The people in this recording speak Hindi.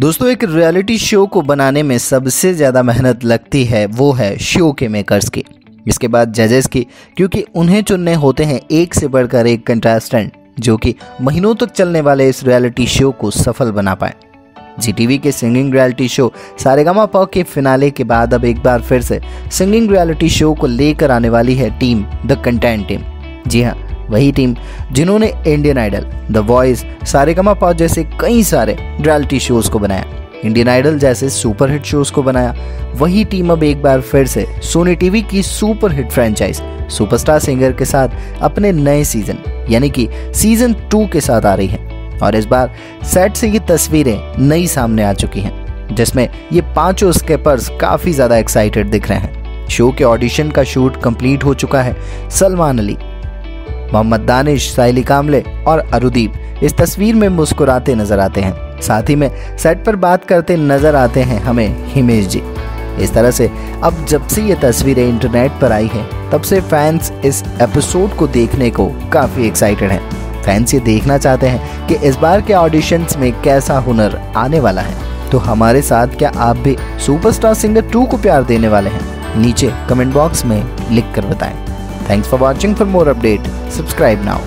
दोस्तों एक रियलिटी शो को बनाने में सबसे ज़्यादा मेहनत लगती है वो है शो के मेकर्स की, इसके बाद जजेस की, क्योंकि उन्हें चुनने होते हैं एक से बढ़कर एक कंटेस्टेंट जो कि महीनों तक चलने वाले इस रियलिटी शो को सफल बना पाए। जी टीवी के सिंगिंग रियलिटी शो सारेगामापा के फिनाले के बाद अब एक बार फिर से सिंगिंग रियलिटी शो को लेकर आने वाली है टीम द कंटेंट टीम। जी हाँ, वही टीम जिन्होंने Indian Idol, the Voice, Sa Re Ga Ma Pa जैसे कई सारे रियलिटी शोज को बनाया, इंडियन आइडल जैसे सुपरहिट शोज को बनाया। वही टीम अब एक बार फिर से सोनी टीवी की सुपरहिट फ्रेंचाइज सुपरस्टार सिंगर के साथ अपने नए सीजन यानी कि सीजन 2 के साथ आ रही है और इस बार सेट से ये तस्वीरें नई सामने आ चुकी हैं जिसमें ये पांचों स्केपर्स काफ़ी ज़्यादा एक्साइटेड दिख रहे हैं। शो के ऑडिशन का शूट कंप्लीट हो चुका है। सलमान अली, मोहम्मद दानिश, साइली कामले और अरुदीप इस तस्वीर में मुस्कुराते नजर आते हैं। साथ ही में सेट पर बात करते नजर आते हैं हमें हिमेश जी। इस तरह से अब जब से ये तस्वीरें इंटरनेट पर आई हैं तब से फैंस इस एपिसोड को देखने को काफ़ी एक्साइटेड हैं। फैंस ये देखना चाहते हैं कि इस बार के ऑडिशंस में कैसा हुनर आने वाला है। तो हमारे साथ क्या आप भी सुपरस्टार सिंगर 2 को प्यार देने वाले हैं? नीचे कमेंट बॉक्स में लिख कर बताएं। Thanks for watching. For more update, subscribe now.